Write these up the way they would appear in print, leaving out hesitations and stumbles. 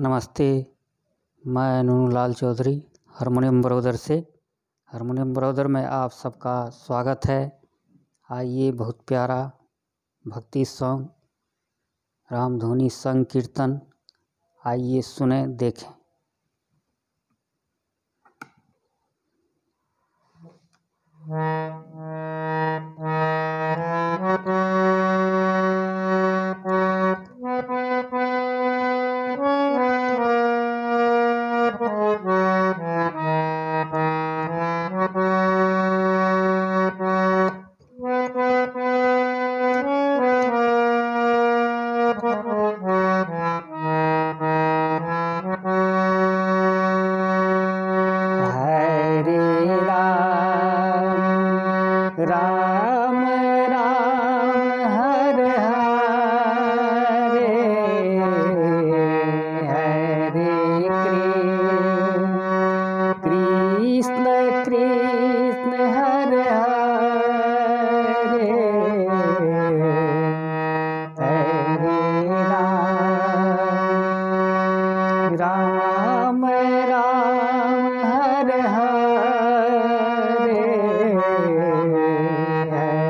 नमस्ते, मैं Nunu Lal Chaudhary harmonium brothers से। हारमोनियम ब्रदर्स में आप सबका स्वागत है। आइए बहुत प्यारा भक्ति सॉन्ग रामधुनी संग कीर्तन आइए सुने देखें। राम राम हरे हरे हरे कृष्ण कृष्ण हरे हरे हरे राम राम राम हरे हरे कृष्ण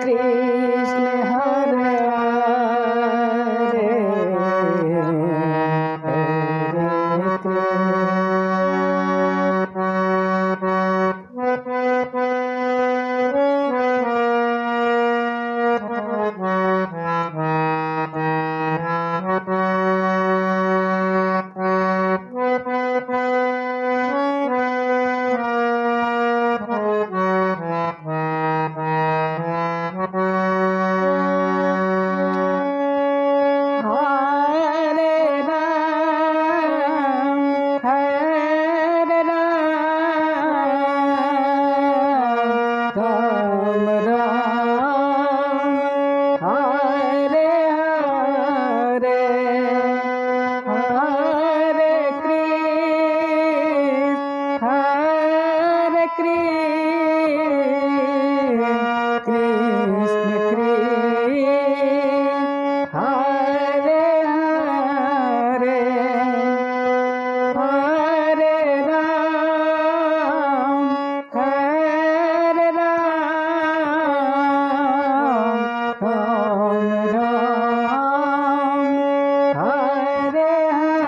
कृष्ण हरे हरे।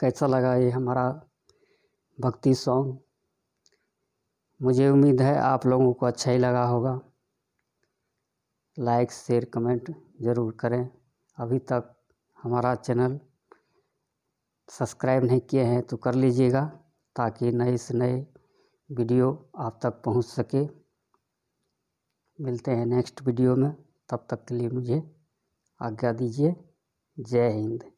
कैसा लगा ये हमारा भक्ति सॉन्ग। मुझे उम्मीद है आप लोगों को अच्छा ही लगा होगा। लाइक शेयर कमेंट ज़रूर करें। अभी तक हमारा चैनल सब्सक्राइब नहीं किए हैं तो कर लीजिएगा, ताकि नए से नए वीडियो आप तक पहुंच सके। मिलते हैं नेक्स्ट वीडियो में, तब तक के लिए मुझे आज्ञा दीजिए। जय हिंद।